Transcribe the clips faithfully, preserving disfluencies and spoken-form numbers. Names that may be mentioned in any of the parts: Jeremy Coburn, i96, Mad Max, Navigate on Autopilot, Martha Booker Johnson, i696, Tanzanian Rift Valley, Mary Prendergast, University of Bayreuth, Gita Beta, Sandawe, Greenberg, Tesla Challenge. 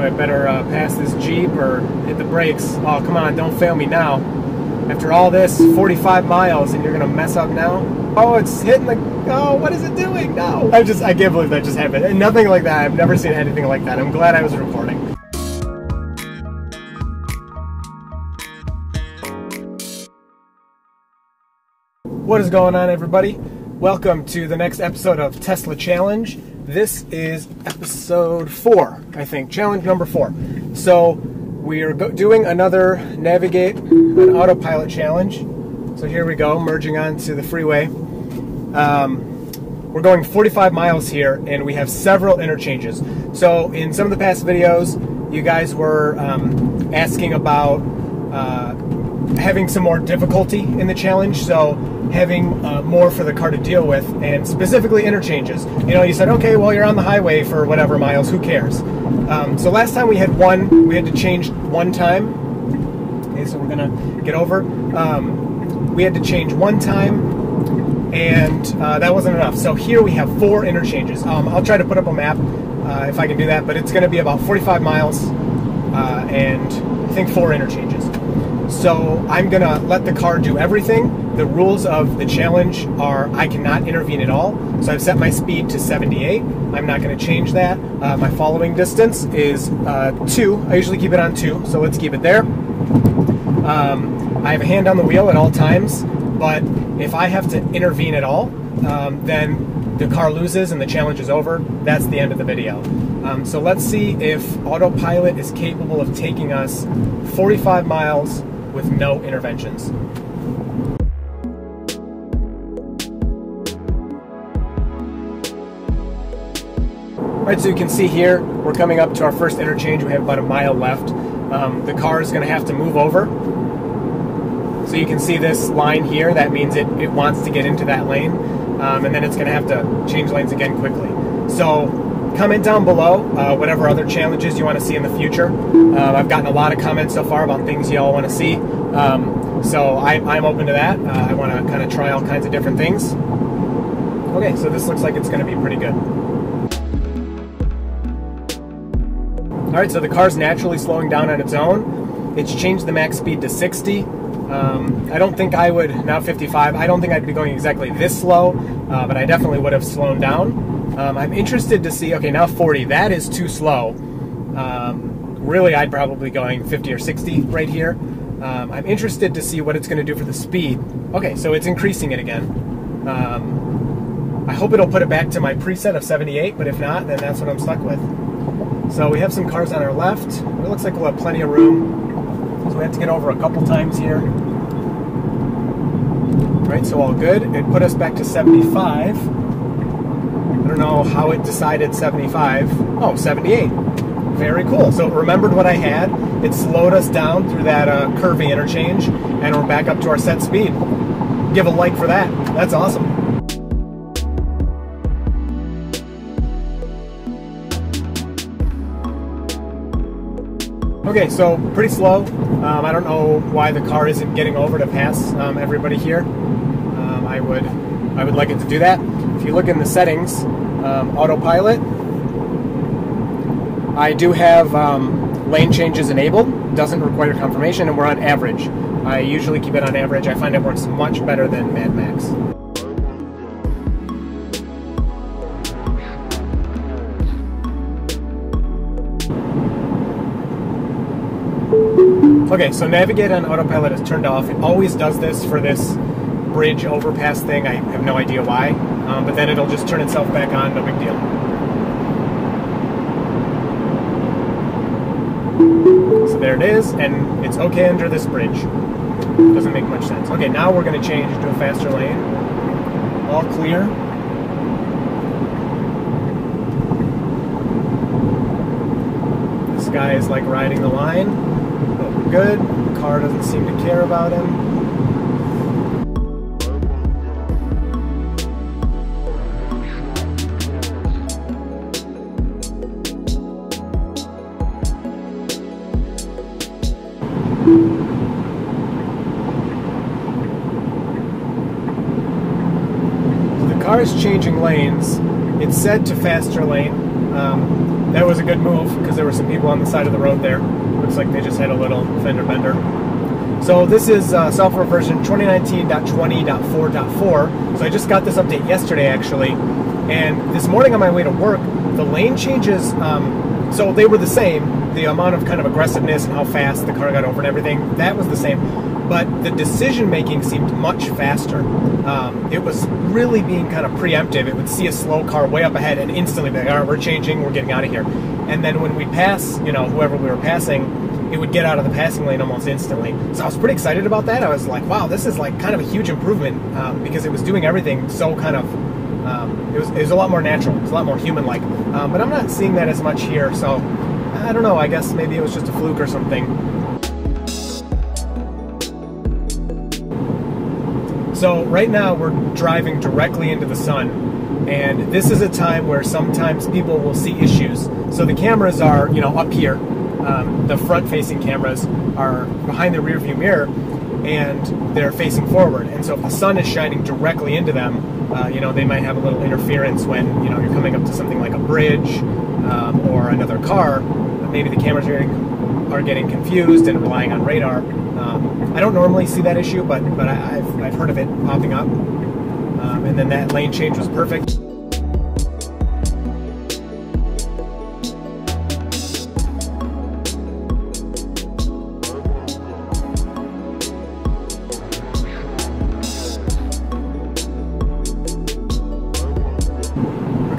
so I better uh, pass this Jeep or hit the brakes. Oh, come on, don't fail me now. After all this, forty-five miles, and you're gonna mess up now? Oh, it's hitting the, oh, what is it doing? No. I just, I can't believe that just happened. And nothing like that, I've never seen anything like that. I'm glad I was recording. What is going on, everybody? Welcome to the next episode of Tesla Challenge. This is episode four, I think, challenge number four. So we are doing another Navigate on Autopilot challenge. So here we go, merging onto the freeway. Um, we're going forty-five miles here, and we have several interchanges. So in some of the past videos, you guys were um, asking about uh, having some more difficulty in the challenge. So having uh, more for the car to deal with, and specifically interchanges. You know, you said, okay, well, you're on the highway for whatever miles, who cares? Um, so last time we had one, we had to change one time. Okay, so we're gonna get over. Um, we had to change one time, and uh, that wasn't enough. So here we have four interchanges. Um, I'll try to put up a map uh, if I can do that, but it's gonna be about forty-five miles, uh, and I think four interchanges. So I'm gonna let the car do everything. The rules of the challenge are I cannot intervene at all. So I've set my speed to seventy-eight. I'm not gonna change that. Uh, my following distance is uh, two. I usually keep it on two, so let's keep it there. Um, I have a hand on the wheel at all times, but if I have to intervene at all, um, then the car loses and the challenge is over. That's the end of the video. Um, so let's see if Autopilot is capable of taking us forty-five miles with no interventions. All right, so you can see here, we're coming up to our first interchange. We have about a mile left. Um, the car is gonna have to move over. So you can see this line here, that means it, it wants to get into that lane. Um, and then it's gonna have to change lanes again quickly. So comment down below uh, whatever other challenges you want to see in the future. Uh, I've gotten a lot of comments so far about things y'all want to see. Um, so I, I'm open to that. Uh, I want to kind of try all kinds of different things. Okay, so this looks like it's going to be pretty good. All right, so the car's naturally slowing down on its own. It's changed the max speed to sixty. Um, I don't think I would, now fifty-five, I don't think I'd be going exactly this slow, uh, but I definitely would have slowed down. Um, I'm interested to see, okay, now forty, that is too slow. Um, really, I'd probably be going fifty or sixty right here. Um, I'm interested to see what it's going to do for the speed. Okay, so it's increasing it again. Um, I hope it'll put it back to my preset of seventy-eight, but if not, then that's what I'm stuck with. So we have some cars on our left. It looks like we'll have plenty of room. So we have to get over a couple times here. All right, so all good. It put us back to seventy-five. I don't know how it decided seventy-five. Oh, seventy-eight. Very cool. So it remembered what I had. It slowed us down through that uh, curvy interchange, and we're back up to our set speed. Give a like for that. That's awesome. Okay, so pretty slow. Um, I don't know why the car isn't getting over to pass um, everybody here. Um, I would, I would like it to do that. If you look in the settings, um, autopilot, I do have um, lane changes enabled, doesn't require confirmation, and we're on average. I usually keep it on average. I find it works much better than Mad Max. Okay, so Navigate on Autopilot is turned off. It always does this for this bridge overpass thing. I have no idea why. Um, but then it'll just turn itself back on, no big deal. So there it is, and it's okay under this bridge. Doesn't make much sense. Okay, now we're going to change to a faster lane. All clear. This guy is like riding the line, but we're good. The car doesn't seem to care about him. Changing lanes, it's said to faster lane, Um, that was a good move because there were some people on the side of the road there. Looks like they just had a little fender bender. So this is uh, software version twenty nineteen point twenty point four point four. So I just got this update yesterday, actually. And this morning on my way to work, the lane changes, um, so they were the same. The amount of kind of aggressiveness and how fast the car got over and everything, that was the same. But the decision-making seemed much faster. Um, it was really being kind of preemptive. It would see a slow car way up ahead and instantly be like, all right, we're changing, we're getting out of here. And then when we pass, you know, whoever we were passing, it would get out of the passing lane almost instantly. So I was pretty excited about that. I was like, wow, this is like kind of a huge improvement um, because it was doing everything so kind of, um, it, was, it was a lot more natural. It was a lot more human-like. Um, but I'm not seeing that as much here. So I don't know. I guess maybe it was just a fluke or something. So right now we're driving directly into the sun. And this is a time where sometimes people will see issues. So the cameras are, you know, up here. Um, the front-facing cameras are behind the rearview mirror, and they're facing forward. And so, if the sun is shining directly into them, uh, you know, they might have a little interference when you know you're coming up to something like a bridge um, or another car. Maybe the cameras are getting, are getting confused and relying on radar. Um, I don't normally see that issue, but but I, I've I've heard of it popping up. Um, and then that lane change was perfect.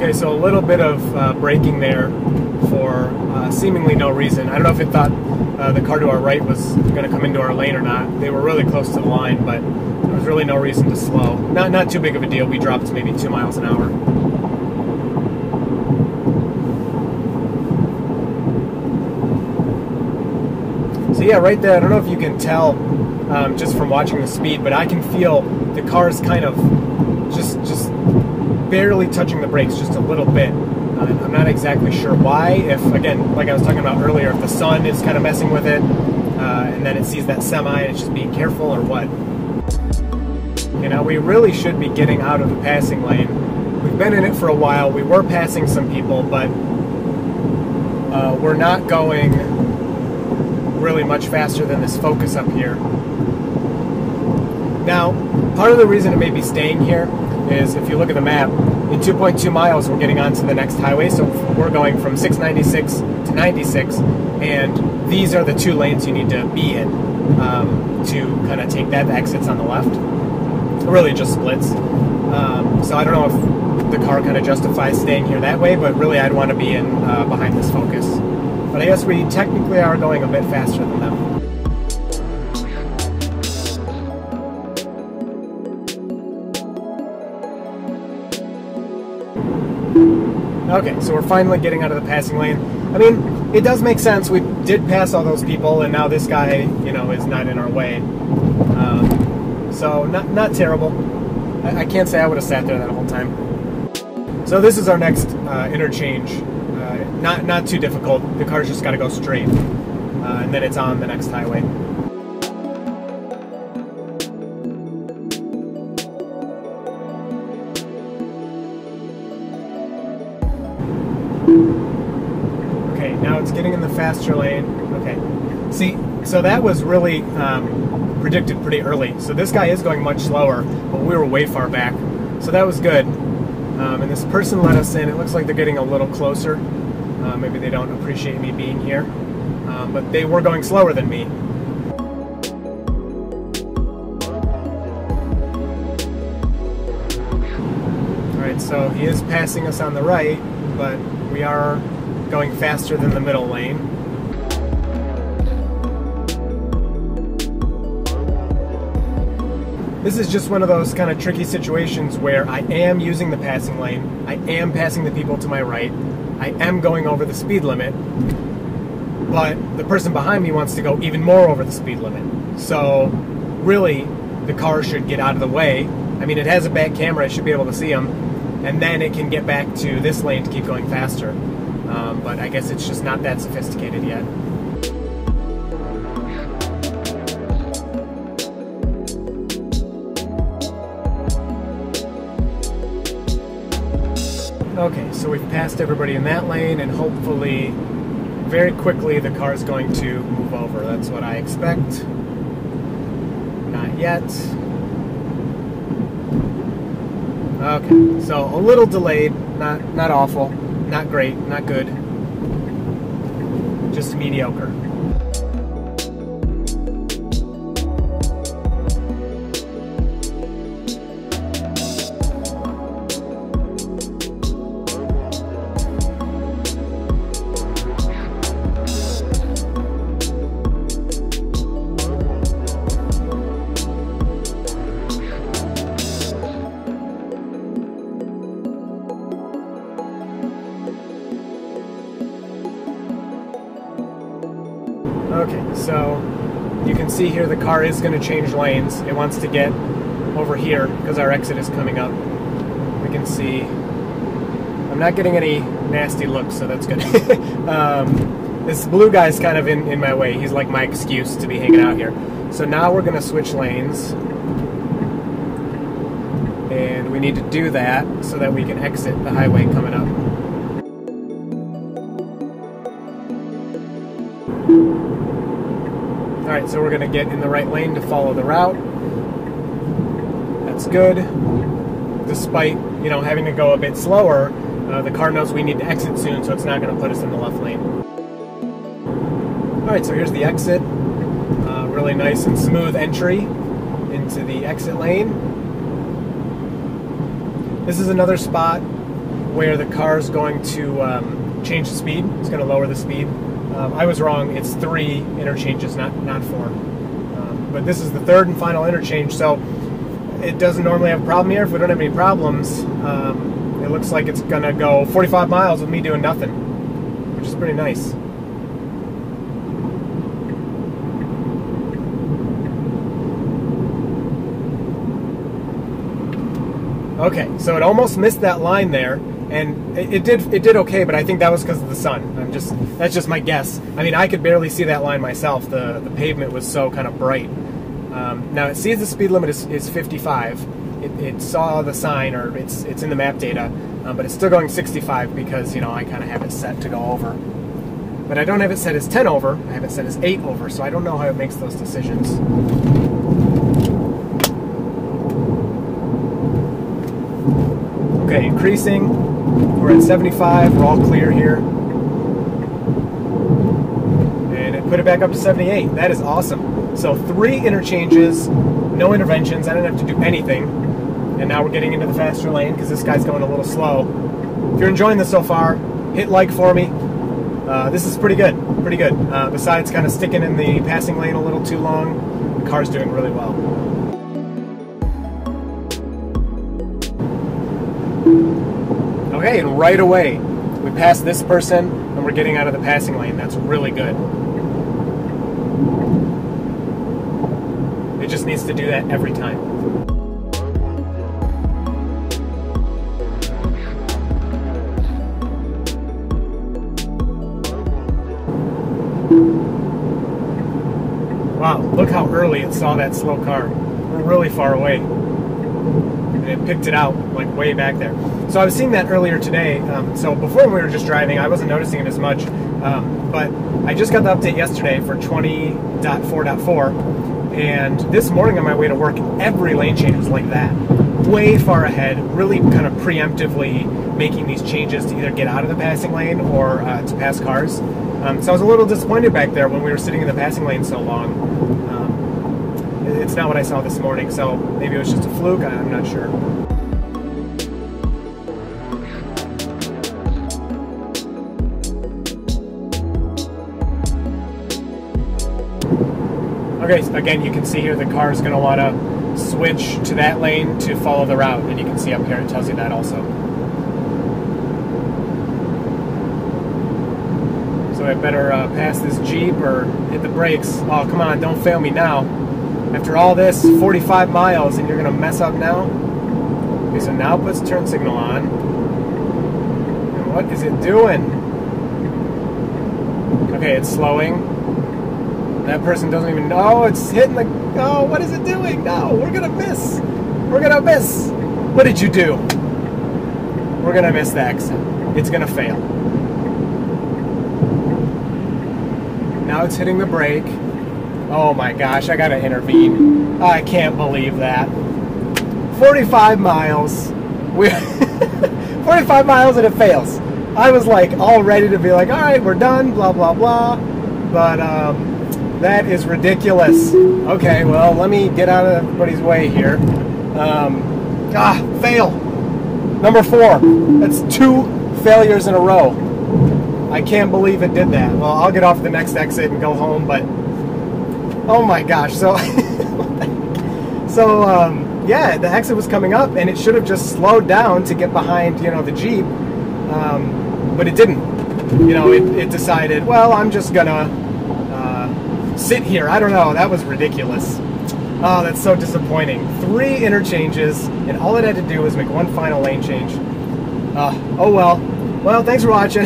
Okay, so a little bit of uh, braking there for uh, seemingly no reason. I don't know if it thought uh, the car to our right was going to come into our lane or not. They were really close to the line, but there was really no reason to slow. Not, not too big of a deal. We dropped maybe two miles an hour. So yeah, right there, I don't know if you can tell um, just from watching the speed, but I can feel the car's kind of just just... barely touching the brakes, just a little bit. Uh, I'm not exactly sure why. If, again, like I was talking about earlier, if the sun is kind of messing with it, uh, and then it sees that semi and it's just being careful or what. You know, we really should be getting out of the passing lane. We've been in it for a while. We were passing some people, but uh, we're not going really much faster than this Focus up here. Now, part of the reason it may be staying here is if you look at the map, in two point two miles we're getting onto the next highway, so we're going from six ninety-six to ninety-six, and these are the two lanes you need to be in um, to kind of take that. The exit's on the left. It really just splits. Um, so I don't know if the car kind of justifies staying here that way, but really I'd want to be in uh, behind this Focus. But I guess we technically are going a bit faster than them. Okay, so we're finally getting out of the passing lane. I mean, it does make sense. We did pass all those people, and now this guy, you know, is not in our way. Um, so, not not terrible. I, I can't say I would have sat there that whole time. So this is our next uh, interchange. Uh, not, not too difficult. The car's just got to go straight, uh, and then it's on the next highway. Okay, now it's getting in the faster lane. Okay, see, so that was really um, predicted pretty early. So this guy is going much slower, but we were way far back. So that was good. Um, and this person let us in. It looks like they're getting a little closer. Uh, maybe they don't appreciate me being here. Um, but they were going slower than me. All right, so he is passing us on the right, but we are going faster than the middle lane. This is just one of those kind of tricky situations where I am using the passing lane, I am passing the people to my right, I am going over the speed limit, but the person behind me wants to go even more over the speed limit. So really, the car should get out of the way. I mean, it has a back camera, it should be able to see them. And then it can get back to this lane to keep going faster. Um, but I guess it's just not that sophisticated yet. Okay, so we've passed everybody in that lane, and hopefully very quickly the car is going to move over. That's what I expect. Not yet. Okay, so a little delayed, not not awful, not great, not good, just mediocre. Okay, so you can see here the car is going to change lanes. It wants to get over here because our exit is coming up. We can see I'm not getting any nasty looks, so that's good. um, this blue guy's kind of in, in my way. He's like my excuse to be hanging out here. So now we're going to switch lanes. And we need to do that so that we can exit the highway coming up. Alright, so we're going to get in the right lane to follow the route. That's good. Despite, you know, having to go a bit slower, uh, the car knows we need to exit soon, so it's not going to put us in the left lane. Alright, so here's the exit. Uh, really nice and smooth entry into the exit lane. This is another spot where the car is going to um, change the speed. It's going to lower the speed. Um, I was wrong, it's three interchanges, not, not four. Um, but this is the third and final interchange, so it doesn't normally have a problem here. If we don't have any problems, um, it looks like it's going to go forty-five miles with me doing nothing, which is pretty nice. Okay, so it almost missed that line there. And it did it did okay, but I think that was because of the sun. I'm just that's just my guess. I mean, I could barely see that line myself. The the pavement was so kind of bright. Um, now it sees the speed limit is, is fifty-five. It, it saw the sign, or it's it's in the map data, uh, but it's still going sixty-five because you know I kind of have it set to go over. But I don't have it set as ten over. I have it set as eight over. So I don't know how it makes those decisions. Okay, increasing. We're at seventy-five, we're all clear here. And it put it back up to seventy-eight. That is awesome. So three interchanges, no interventions. I didn't have to do anything. And now we're getting into the faster lane because this guy's going a little slow. If you're enjoying this so far, hit like for me. Uh, this is pretty good, pretty good. Uh, besides kind of sticking in the passing lane a little too long, the car's doing really well. Okay, and right away, we pass this person, and we're getting out of the passing lane. That's really good. It just needs to do that every time. Wow, look how early it saw that slow car. We're really far away. And it picked it out, like, way back there. So I was seeing that earlier today. Um, so before we were just driving, I wasn't noticing it as much. Um, but I just got the update yesterday for twenty point four point four. And this morning on my way to work, every lane change was like that. Way far ahead, really kind of preemptively making these changes to either get out of the passing lane or uh, to pass cars. Um, so I was a little disappointed back there when we were sitting in the passing lane so long. Um, It's not what I saw this morning, so maybe it was just a fluke, I'm not sure. Okay, again, you can see here the car is going to want to switch to that lane to follow the route, and you can see up here it tells you that also. So I better uh, pass this Jeep or hit the brakes. Oh, come on, don't fail me now. After all this, forty-five miles, and you're going to mess up now? Okay, so now it puts turn signal on. And what is it doing? Okay, it's slowing. That person doesn't even know. It's hitting the... Oh, what is it doing? No, we're going to miss. We're going to miss. What did you do? We're gonna miss the exit. It's gonna fail. Now it's hitting the brake. Oh my gosh, I gotta intervene. I can't believe that. forty-five miles. We forty-five miles and it fails. I was like all ready to be like, all right, we're done, blah, blah, blah. But um, that is ridiculous. Okay, well, let me get out of everybody's way here. Um, ah, fail. Number four. That's two failures in a row. I can't believe it did that. Well, I'll get off the next exit and go home, but oh my gosh. So, so um, yeah, the exit was coming up and it should have just slowed down to get behind, you know, the Jeep. Um, but it didn't, you know, it, it decided, well, I'm just gonna uh, sit here. I don't know. That was ridiculous. Oh, that's so disappointing. Three interchanges and all it had to do was make one final lane change. Uh, oh, well, well, thanks for watching.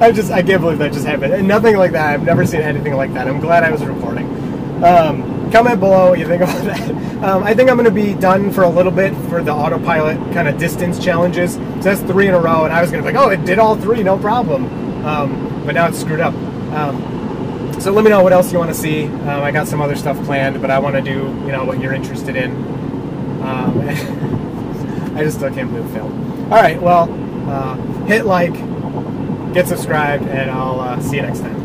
I just, I can't believe that just happened. And nothing like that. I've never seen anything like that. I'm glad I was recording. Um, comment below what you think about that. Um, I think I'm going to be done for a little bit for the autopilot kind of distance challenges. So that's three in a row, and I was going to be like, oh, it did all three, no problem. Um, but now it's screwed up. Um, so let me know what else you want to see. Um, I got some other stuff planned, but I want to do, you know, what you're interested in. Um, I just still can't believe it failed. All right, well, uh, hit like, get subscribed, and I'll uh, see you next time.